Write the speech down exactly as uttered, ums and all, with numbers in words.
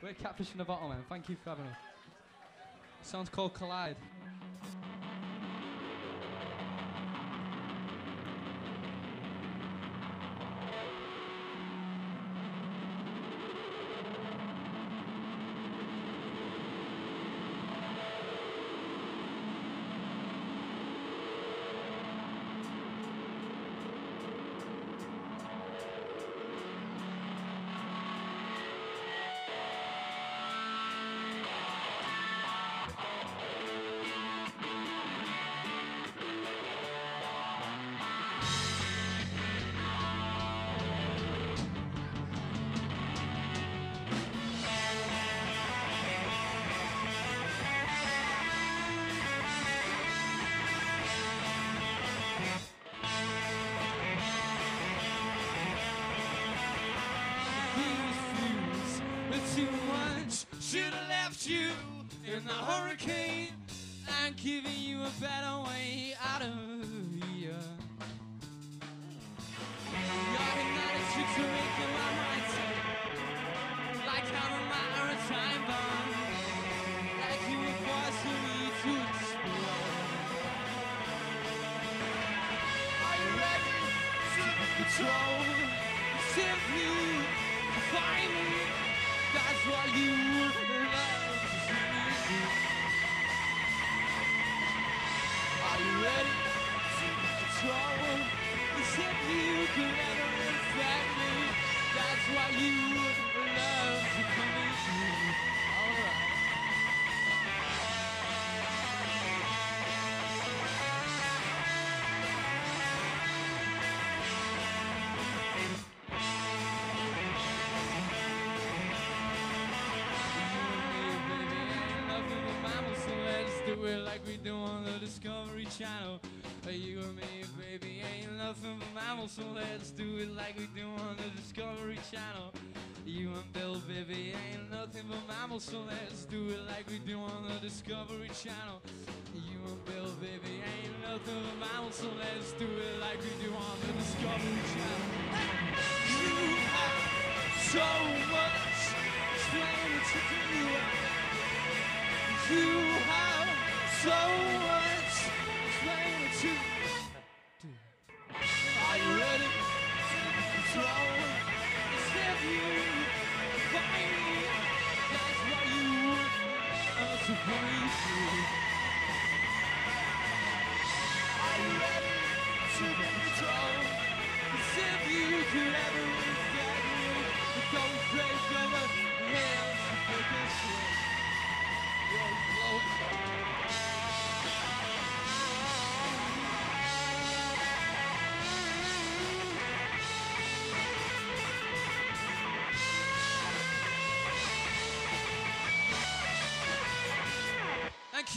We're Catfish and the Bottlemen. Thank you for having us. The song's called Collide. Too much, should have left you in the hurricane. I'm giving you a better way out of here. Your hypnotic tricks are making my mind tight, like I'm a minor time bomb, like you were forcing me to explore. Are you ready to control? Simply find me. That's what you would love to see. Are you ready to control? It's if you could ever infect me. That's what you would love to see. Alright. Do it like we do on the Discovery Channel. You and me, baby, ain't nothing but mammals, so let's do it like we do on the Discovery Channel. You and Bill, baby, ain't nothing but mammals, so let's do it like we do on the Discovery Channel. You and Bill, baby, ain't nothing but mammals, so let's do it like we do on the Discovery Channel. You have so much explaining to do. You have so much explaining to do. Are you ready to control? It's if you find me. That's what you are supposed to. Are you ready to control? It's if you could ever forget me. Don't pray for the hands for this shit. You're close. Thank